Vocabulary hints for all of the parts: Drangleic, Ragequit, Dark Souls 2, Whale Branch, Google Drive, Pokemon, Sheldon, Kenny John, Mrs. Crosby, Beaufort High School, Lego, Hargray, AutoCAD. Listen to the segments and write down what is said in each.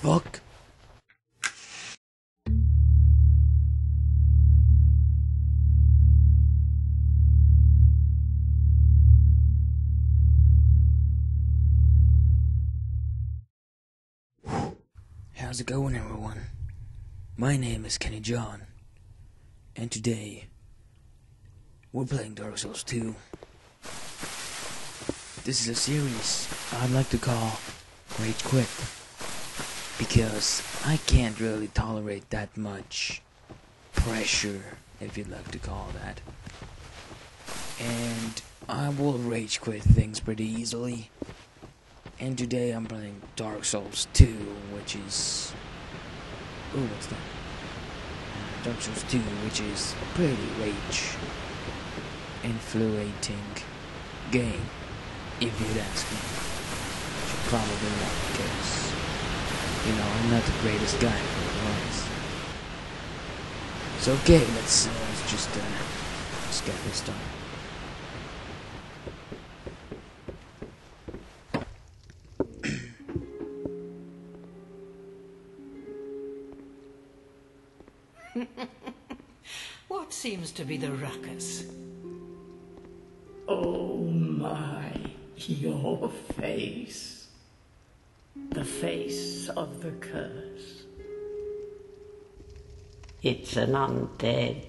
fuck? How's it going, everyone? My name is Kenny John, and today we're playing Dark Souls 2. This is a series I'd like to call Ragequit, because I can't really tolerate that much pressure, if you'd like to call that. And I will ragequit things pretty easily. And today I'm playing Dark Souls 2, which is... ooh, what's that? Dark Souls 2, which is a pretty rage-influencing game. If you'd ask me, should probably not, because, you know, I'm not the greatest guy for advice. So okay, let's get this done. What seems to be the ruckus? Oh my. Your face. The face of the curse. It's an undead.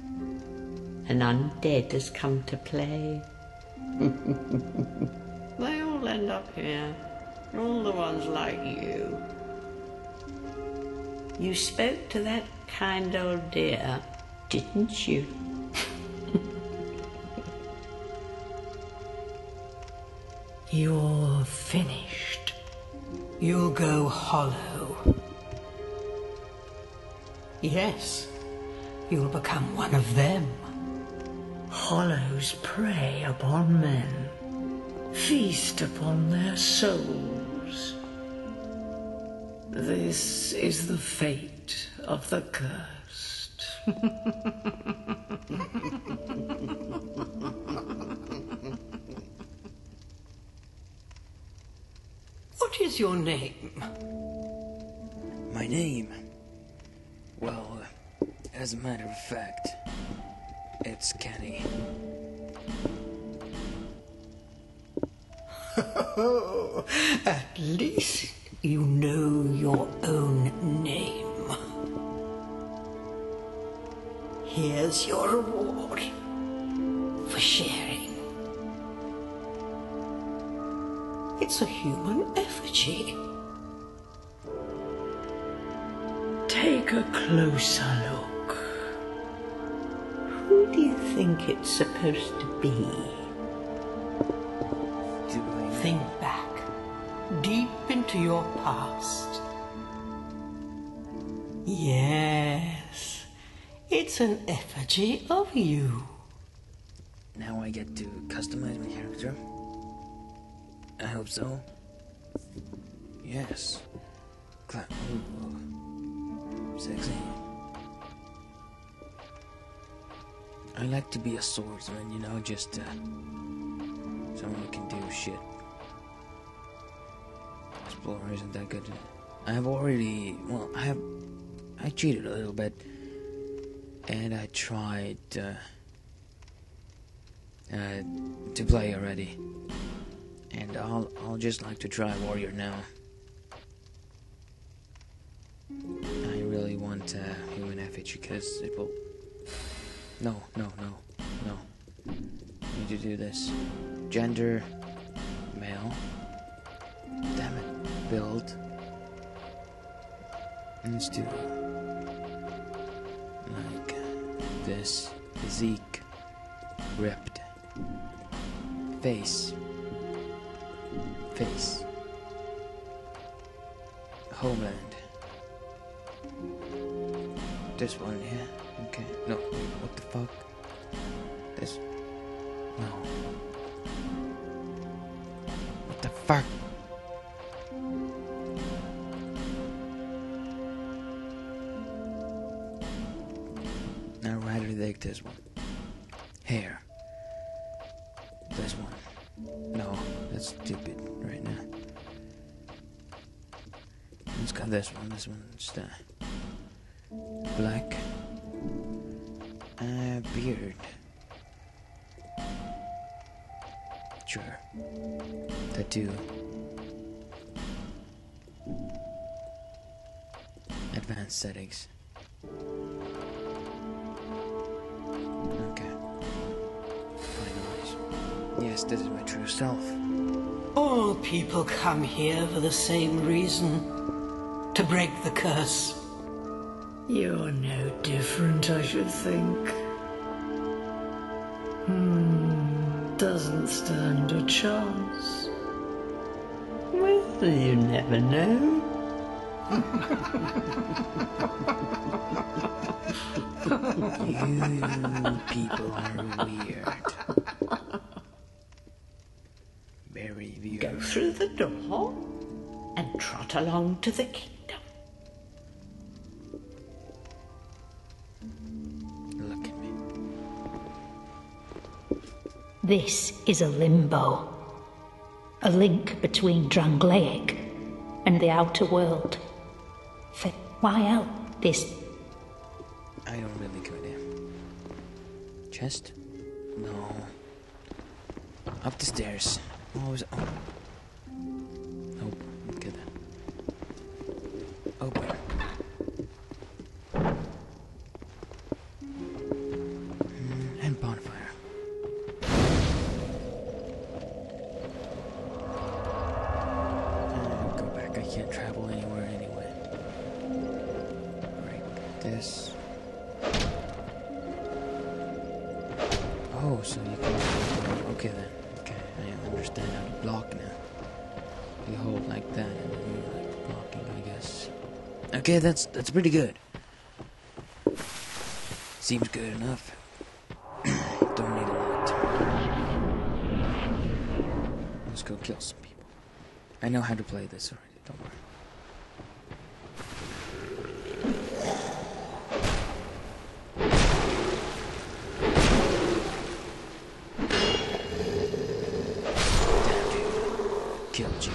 An undead has come to play. They all end up here. All the ones like you. You spoke to that kind old dear, didn't you? You're finished. You'll go hollow. Yes, you'll become one of them. Hollows prey upon men, feast upon their souls. This is the fate of the cursed. What is your name? My name? Well, as a matter of fact, it's Kenny. Oh, at least you know your own name. Here's your reward for sharing. It's a human effigy. Take a closer look. Who do you think it's supposed to be? Think back, deep into your past. Yes, it's an effigy of you. Now I get to customize my character. I hope so. Yes. Clap. Ooh. Sexy. I like to be a swordsman, you know, just someone who can do shit. Explorer isn't that good. I cheated a little bit, and I tried to play already. And I'll just like to try warrior now. I really want human effigy, because it will... No. I need to do this. Gender, male. Damn it. Build. Let's do like this. Physique, ripped. Face. Homeland. This one, yeah? Okay. No, wait, what the fuck? This. No. What the fuck? I'd rather take this one. Hair. This one. No, that's stupid right now. Let's go this one, just black beard. Sure. Tattoo. Advanced settings. Okay. Finalize. Yes, this is my true self. All people come here for the same reason. To break the curse. You're no different, I should think. Doesn't stand a chance. Well, you never know. You people are weird. Very weird. Go through the door and trot along to the kingdom. Look at me. This is a limbo. A link between Drangleic and the outer world. For why out this? I don't really go there. Chest? No. Up the stairs. Always on. Nope. Look at that. Open. And bonfire. Go back. I can't travel anywhere anyway. Right. This. Oh, so you can. Okay then. I understand how to block now. You hold like that and then you like blocking, I guess. Okay, that's pretty good. Seems good enough. Don't need a lot. Let's go kill some people. I know how to play this already, don't worry. Killed you.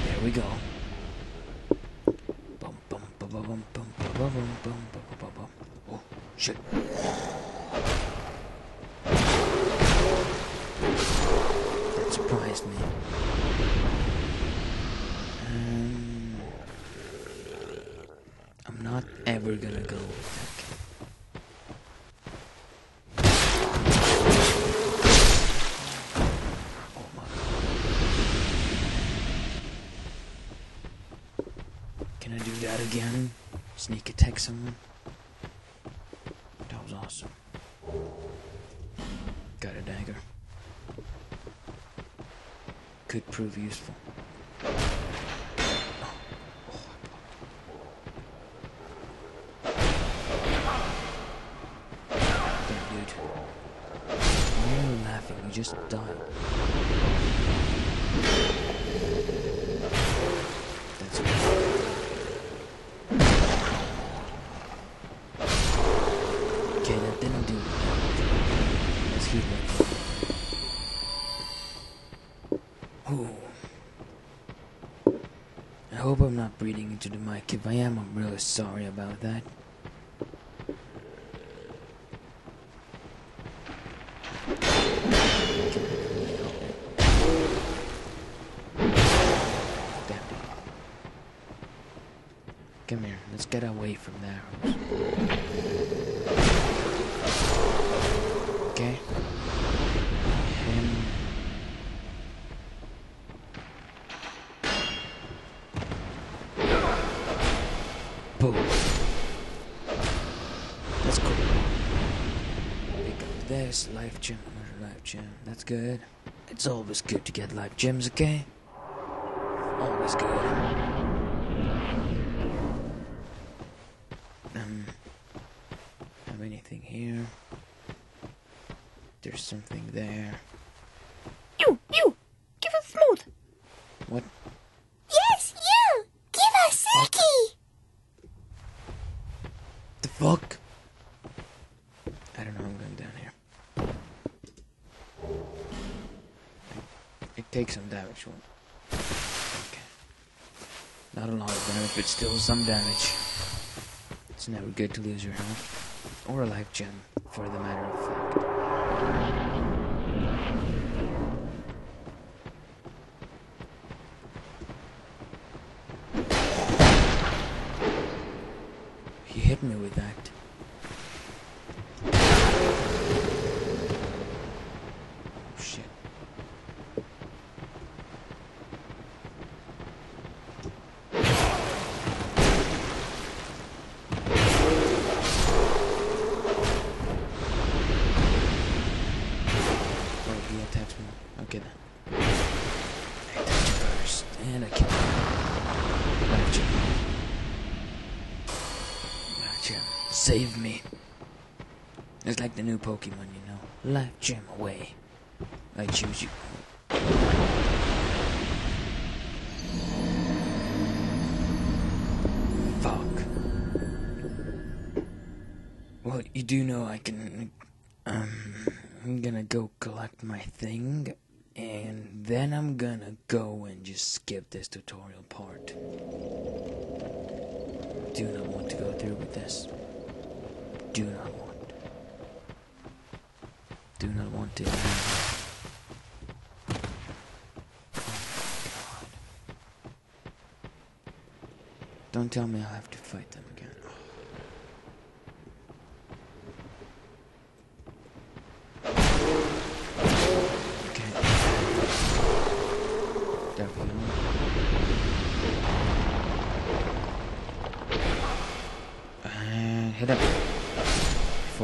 There we go. Bum bum bum bum bum bum bum bum bum bum bum. Oh shit. That surprised me. I'm not ever gonna go with that. Oh my god. Can I do that again? Sneak attack someone? That was awesome. Got a dagger. Could prove useful. Just died. That's okay. Okay, that didn't do it. Let's heal it. Oh. I hope I'm not breathing into the mic. If I am, I'm really sorry about that. Come here, let's get away from that house. Okay. Boom. That's cool. Pick up this life gem, another life gem. That's good. It's always good to get life gems, okay? Always good. Have anything here? There's something there. You! Give us smooth! What? Yes, you! Give us Seki! The fuck? I don't know, I'm going down here. take some damage from it. Okay. Not a lot of damage, but still some damage. It's never good to lose your health, or a life gem, for the matter of fact. He hit me with that. Save me. It's like the new Pokemon, you know. Life gem away. I choose you. Fuck. Well, you do know I can... I'm gonna go collect my thing. And then I'm gonna go and just skip this tutorial part. Do not want to go through with this. Do not want to. Oh my God. Don't tell me I'll have to fight them again. Okay. Definitely. And hit up.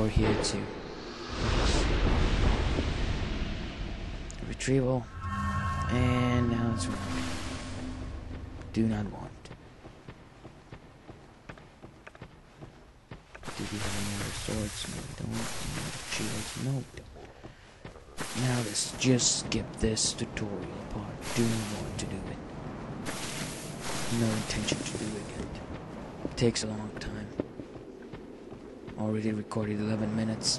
Here too. Retrieval. And now it's running. Do not want. Do we have any other swords? No, we don't. Any other shields? No, we don't. Now let's just skip this tutorial part. Do not want to do it. No intention to do it yet. It takes a long time. Already recorded 11 minutes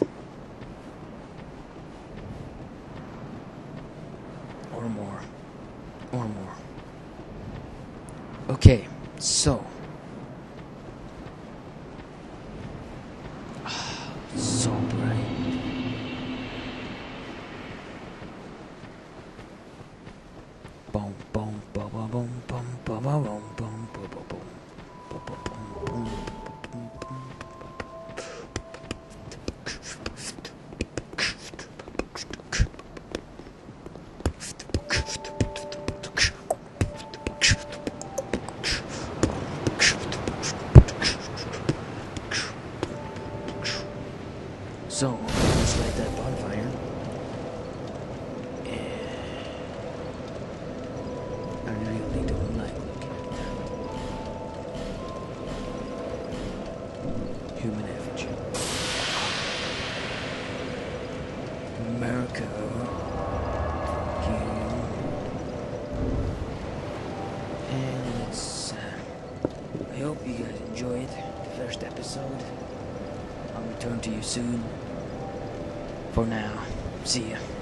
or more. Okay, so so bright. Boom boom boom boom boom boom boom boom boom boom boom. So, let's light that bonfire. And I really don't like looking at that. Human effigy. America. Okay. And let's... I hope you guys enjoyed the first episode. I'll return to you soon. For now, see ya.